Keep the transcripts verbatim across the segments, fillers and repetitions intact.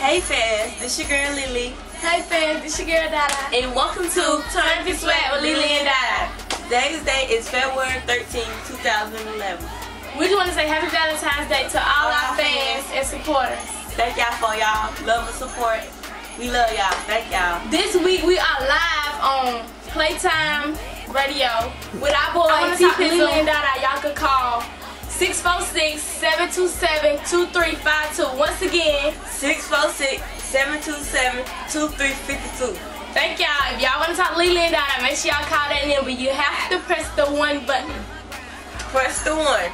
Hey fans, this your girl Lily. Hey fans, this your girl Dada. And welcome to Turn Up Your Swagg with Lily and Dada. Today's date is February thirteenth, two thousand eleven. We just want to say Happy Valentine's Day to all, all our fans, fans and supporters. Thank y'all for y'all love and support. We love y'all. Thank y'all. This week we are live on Playtime Radio with our boy T-Pizim and Dada. Y'all could call six four six, seven two seven, two three five two. Once again, six four six, seven two seven, two three five two. Thank y'all. If y'all want to talk Lele and Dada, make sure y'all call that number. You have to press the one button. Press the one.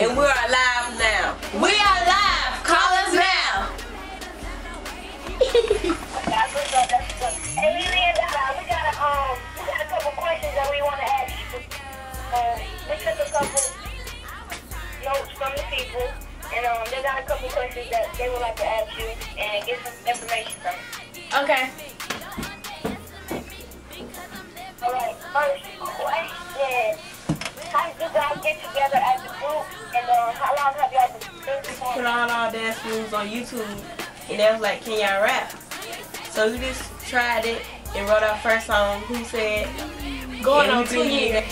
And we are live now. We are live. Call us now. That's what's up. That's what's up. Hey, Lele and Dada, we got a um, we got a couple questions that we want to ask you. Um, we took a couple notes from the people, and um, they got a couple questions that they would like to ask you and get some information from you. Okay. Alright, first question. How did you guys get together as a group, and um, how long have y'all been before? Put all our dance moves on YouTube, and they was like, can y'all rap? So we just tried it and wrote our first song, Who Said, going on two years.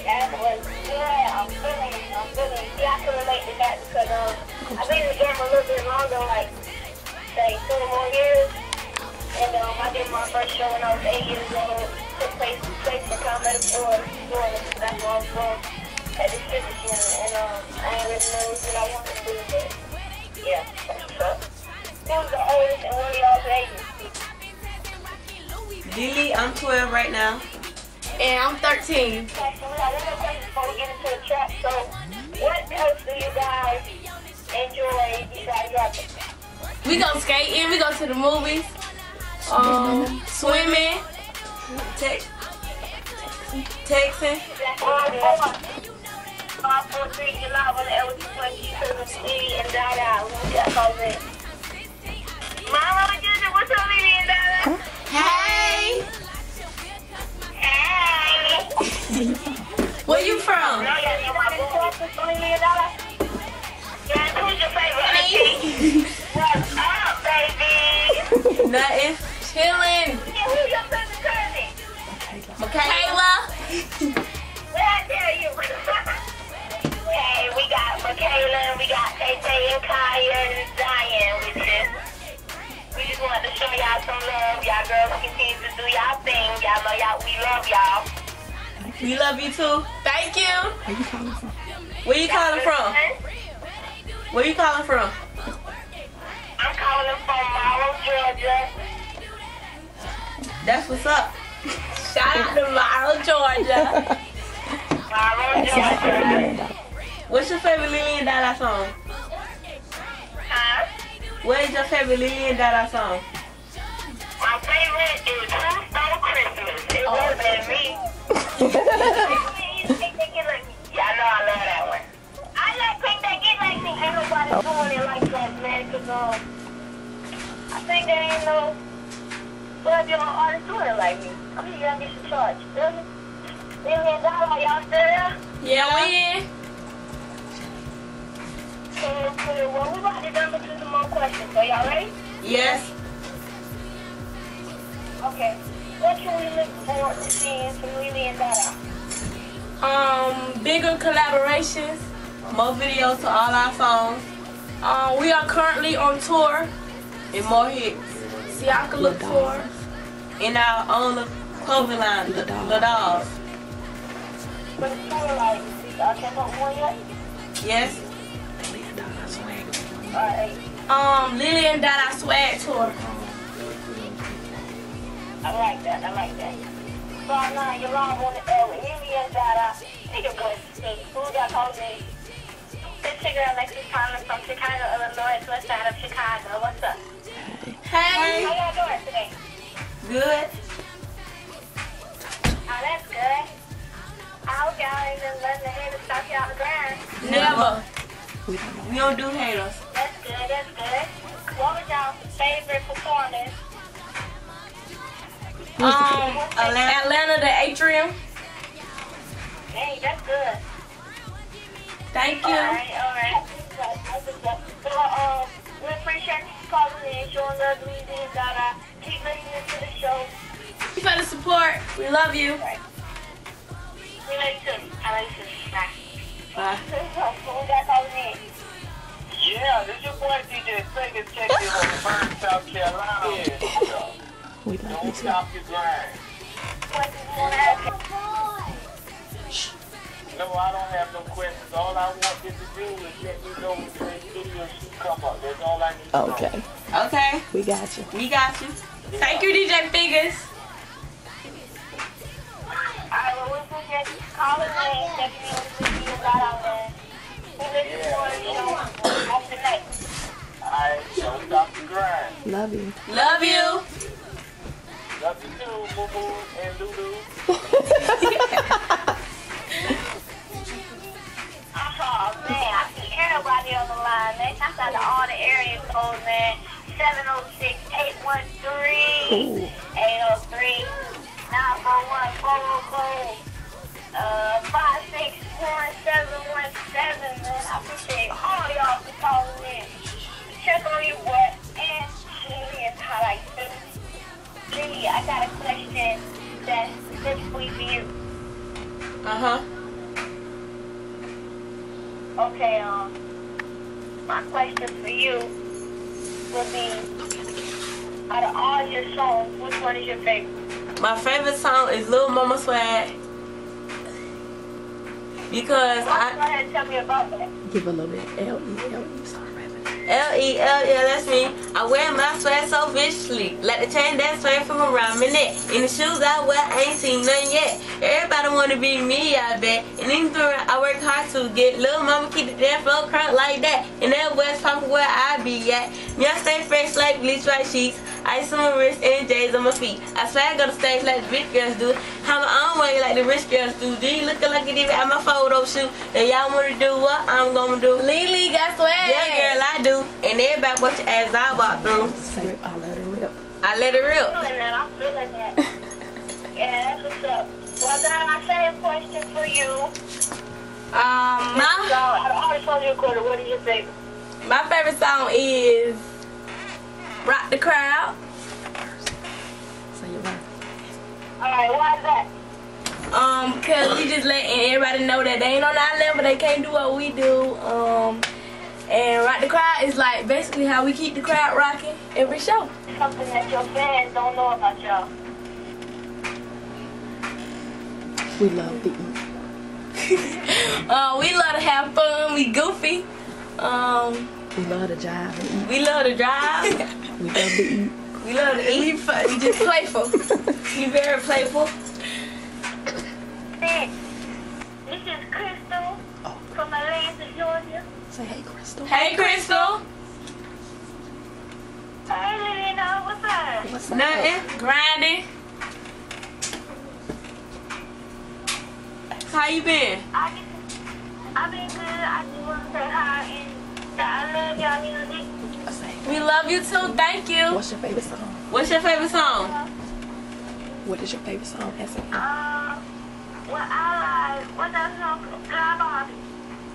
That was good. I'm feeling it. I'm feeling it. See, I can relate to that because um, I've been in the game a little bit longer, like, say, two or more years. And um, I did my first show when I was eight years old. Took place, place in comedy for doing it because that's what I was doing at the fitness unit. And um, I ain't really know what I wanted to do with it. Yeah, that's what's up. Who was the oldest and one of y'all's ages? Lily, I'm twelve right now. And I'm thirteen. Okay, so we got another question before we get into the trap. So, what else do you guys enjoy besides rapping? We go skating, we go to the movies, um, swimming, te texting. Mama, what's up, Lily and Dada? Hey! Where you from? What's up, baby? Nothing. Chillin'. Who's your favorite cousin? Michaela. What I tell you? Hey, we got Michaela, we got Tay-Tay and Kaya and Zion with us. We just wanted to show y'all some love. Y'all girls continue to do y'all thing. Y'all know y'all, we love y'all. We love you too. Thank you. Where you calling from? Where you calling from? Where you calling from? I'm calling from Morrow, Georgia. That's what's up. Shout out to Morrow, Georgia. Morrow, Georgia. What's your favorite Lele and Dada song? Huh? What is your favorite Lele and Dada song? My favorite is Who Stole Christmas? It wasn't me. Y'all know I love that one. I like Pink That Get Like Me. Ain't nobody doing it like that, man. Cause um, I think there ain't no bloody on artists doing it like me. I mean, y'all get your charge. Feel me? Lele and Dada, y'all still there? Yeah, we in. Okay, well, we about to jump into some more questions. So y'all ready? Yes. Okay. What can we look forward to seeing from Lele and Dada? Um, bigger collaborations, more videos to all our songs. Um, we are currently on tour and more hits. See, y'all can look for in our own clothing line, The Dog. For the tour, like, y'all came up one yet? Yes. Lele and Dada Swagg. All right. Um, Lele and Dada Swagg tour. I like that, I like that. So I know your mom wanted to with Lele and Dada. Nigga was the food I told me. This girl Alexis Thomas from Chicago, Illinois, west side of Chicago. What's up? Hey! How y'all doing today? Good. Oh, that's good. I hope y'all ain't been letting the haters stop y'all grind. Never. We don't do haters. That's good, that's good. What was y'all's favorite performance? Um, Atlanta, Atlanta, the Atrium. Hey, that's good. Thank you. All right, all right. uh, my friend Shanti's calling me and showing love to Lily and Dada. Keep listening to the show. Keep out the support. We love you. Right. We love you too. I love you too. Bye. Bye. Who got calling in? Yeah, this is your boy D J Figus checking in on the Burn, South Carolina. Yeah. We love Don't you stop too. your grind. What you want to ask? No, I don't have no questions. All I want you to do is let me know when the video should come up. That's all I need to know. Okay. Okay. We got you. We got you. Yeah. Thank you, D J Figus. Alright, well, we're going to just call it in. Let me know when the video got out there. We'll let you know when the show comes up tonight. Alright, so stop the grind. Love you. Love you. Love you too, Boo Boo and Lulu. Oh man, I see everybody on the line, man. Shout out to all the area codes, man. seven oh six, eight one three, eight oh three, nine four one, four oh four. Uh, five six one, seven one seven, man. I appreciate all y'all for calling in. Check on your boy and Julie and I like this. Julie, I got a question that's specifically for you. Uh-huh. Okay, um, my question for you would be, out of all your songs, which one is your favorite? My favorite song is Lil Mama Swag. Because well, I... Go ahead and tell me about that. Give a little bit. L E L E, sorry, baby. L E L E, that's me. I wear my swag so viciously. Like the chain that swag from around my neck. In the shoes I wear, I ain't seen none yet. Everybody wanna be me, I bet. And even through I work hard to get little mama keep the damn flow crunk like that. And that West Papa where I be at. Y'all stay fresh like bleach white sheets. Ice on my wrist and J's on my feet. I swag on the stage like the rich girls do. Have my own way like the rich girls do. Do you looking like it even at my photo shoot? And y'all wanna do what I'm gonna do? Lily got swag. Yeah, girl, I do. And everybody watch as I walk through. I let it rip. I let it rip. I'm feeling that. I'm feeling that. Yeah, that's what's up. Well, now I say a question for you. Um, my, so, I always told you a quarter. What do you think? My favorite song is "Rock the Crowd." So you right. All right, why is that? Um, cause we just letting everybody know that they ain't on our level, they can't do what we do. Um, and "Rock the Crowd" is like basically how we keep the crowd rocking every show. Something that your fans don't know about y'all. We love to eat. uh, we love to have fun. We goofy. Um, we love to drive and eat. We love to drive. We love to eat. We love to eat. We just playful. We very playful. This is Crystal oh. from Atlanta, Georgia. Say hey, Crystal. Hey, Crystal. Hey, Lena, what's up? What's up? Nothing. Grinding. How you been? I just, I've been good. I just want to say hi and that I love y'all music. We love you too. Thank you. What's your favorite song? What's your favorite song? What is your favorite song? That's it. Um, well, I like, what's that song? Fly Barbie.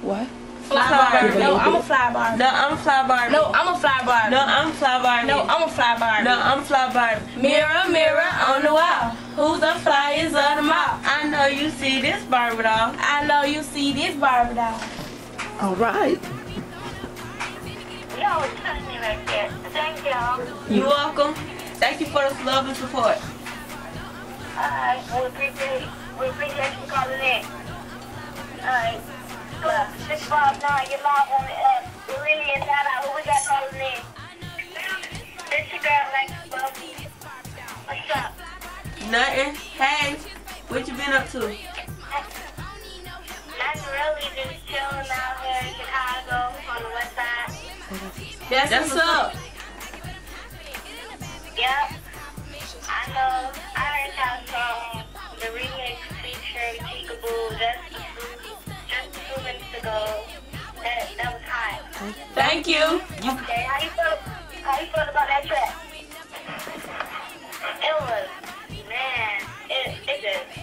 What? Fly Barbie. No, I'm a Fly Barbie. No, I'm a Fly Barbie. No, I'm a Fly Barbie. No, I'm a Fly Barbie. No, I'm a Fly Barbie. No, I'm a Fly Barbie. Mirror, mirror on the wall. Who's the flyest of them all? I know you see this Barbie doll. I know you see this Barbie doll. All right. Yo, trust me right there. Thank y'all. You're welcome. Thank you for the love and support. All right. We appreciate it. We appreciate you calling in. All right. Well, six five nine, you're live on the app. We really is not out. Who we got calling in? This your girl, Lexi Buffy. What's up? Nothing. Hey, what you been up to? Not really, just chilling out here in Chicago on the west side. That's, That's what's up. up. Yep. I know. I heard y'all song, the remix featuring Peekaboo just just two minutes ago. That that was hot. Thank you. Okay, how you feel? How you feel about that track? It was. Man, it, it just,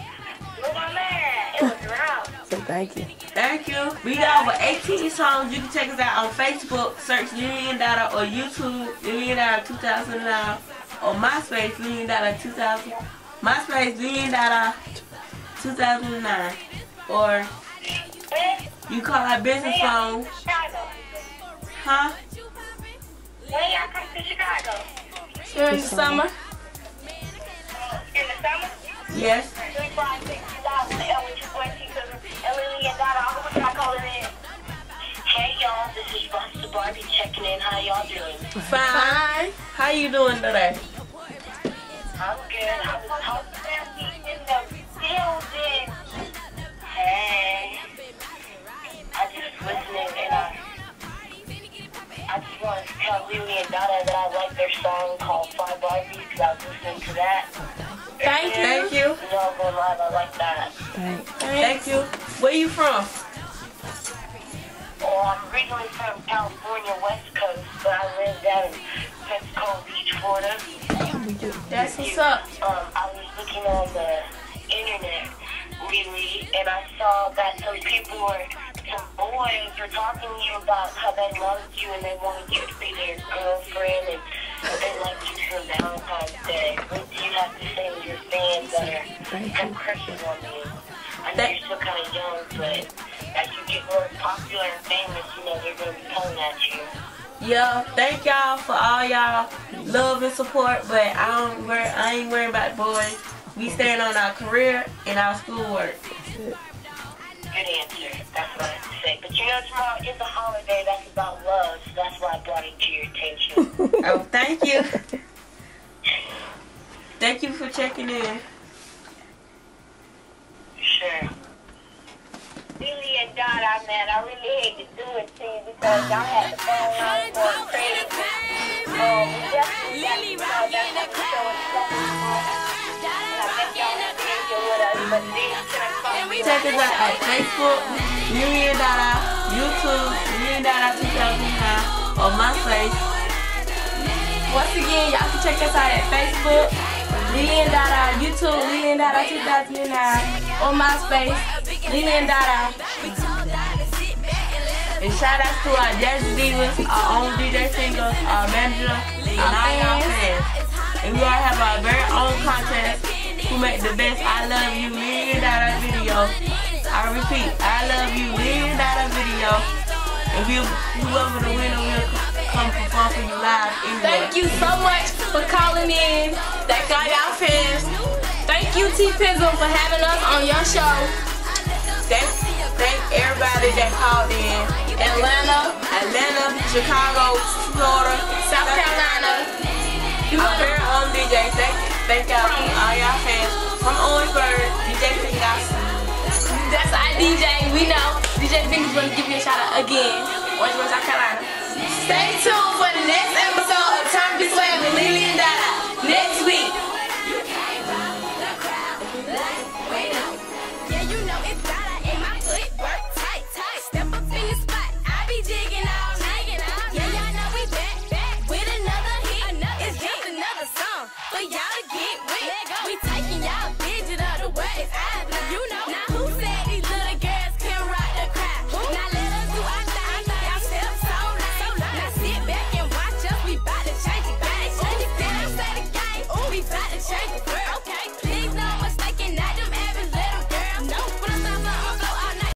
look my man, it was round. So thank you. Thank thank you. We got over eighteen songs. You can check us out on Facebook. Search Lily and Dada, or YouTube Lily and Dada two thousand nine, or MySpace Lily and Dada two thousand. MySpace Lily and Dada two thousand nine, or you call our business phone. Huh? When y'all come to Chicago? During the summer. In the summer? Yes. Three, five, six, two thousand. Ellie, two boys, two sisters. Ellie and Dada. All of us are calling in. Hey y'all, this is Buster Barbie checking in. How y'all doing? Fine. Fine. How you doing today? I'm good. I was hoping that we in the building. Hey. I just listening and I. I just want to tell Lily and Dada that I like their song called Five Barbies because I was listening to that. Thank you. Thank you. It's all going live. I like that. Thank, Thank you. Where you from? Well, I'm originally from California, West Coast, but I live down in Pensacola Beach, Florida. That's what's up. Um, I was looking on the internet, Lily, and I saw that some people were... Some boys were talking to you about how they loved you and they wanted you to be their girlfriend and they liked you for Valentine's Day. What do you have to say to your fans that are crushing on you? I know you're still kind of young, but as you get more popular and famous, you know they're going to be coming at you. Yeah, thank y'all for all y'all love and support, but I don't worry, I ain't worrying about boys. We stand on our career and our schoolwork. Good answer. That's what I have to say. But you know, tomorrow is a holiday that's about love, so that's why I brought it to your attention. Oh, thank you. Thank you for checking in. Sure. Lily and Dada, man, I really hate to do it to you because y'all had the phone line going crazy. Um, we definitely got to know that's what we're showing tomorrow. And I think y'all have to be here with us, but these times. Check us out at Facebook, Lily and Dada, YouTube, Lily and Dada two thousand nine, or MySpace. Once again, y'all can check us out at Facebook, Lily and Dada, YouTube, Lily and Dada two thousand nine, or MySpace, Lily and Dada. And shout out to our Jazz Divas, our own D J singers, our manager, and all y'all fans. And we all have our very own contest. Who make the best I love you Lily and Dada video. I repeat, I love you Lily and Dada video. If you whoever the winner will come perform for you live anyway. Thank you so much for calling in. That got y'all fans. Thank you T-Pizim for having us on your show. That's, thank everybody that called in. Atlanta, Atlanta, Chicago, Florida, South Carolina. You are very own D J. Thank you. Thank y'all for all y'all fans. I'm Owen Bird, D J Figus. That's our D J, we know. D J Figus is going to give you a shout out again. Orange Grove, South Carolina. Stay tuned for the next episode of Turn Up Your Swagg with Lele and Dada.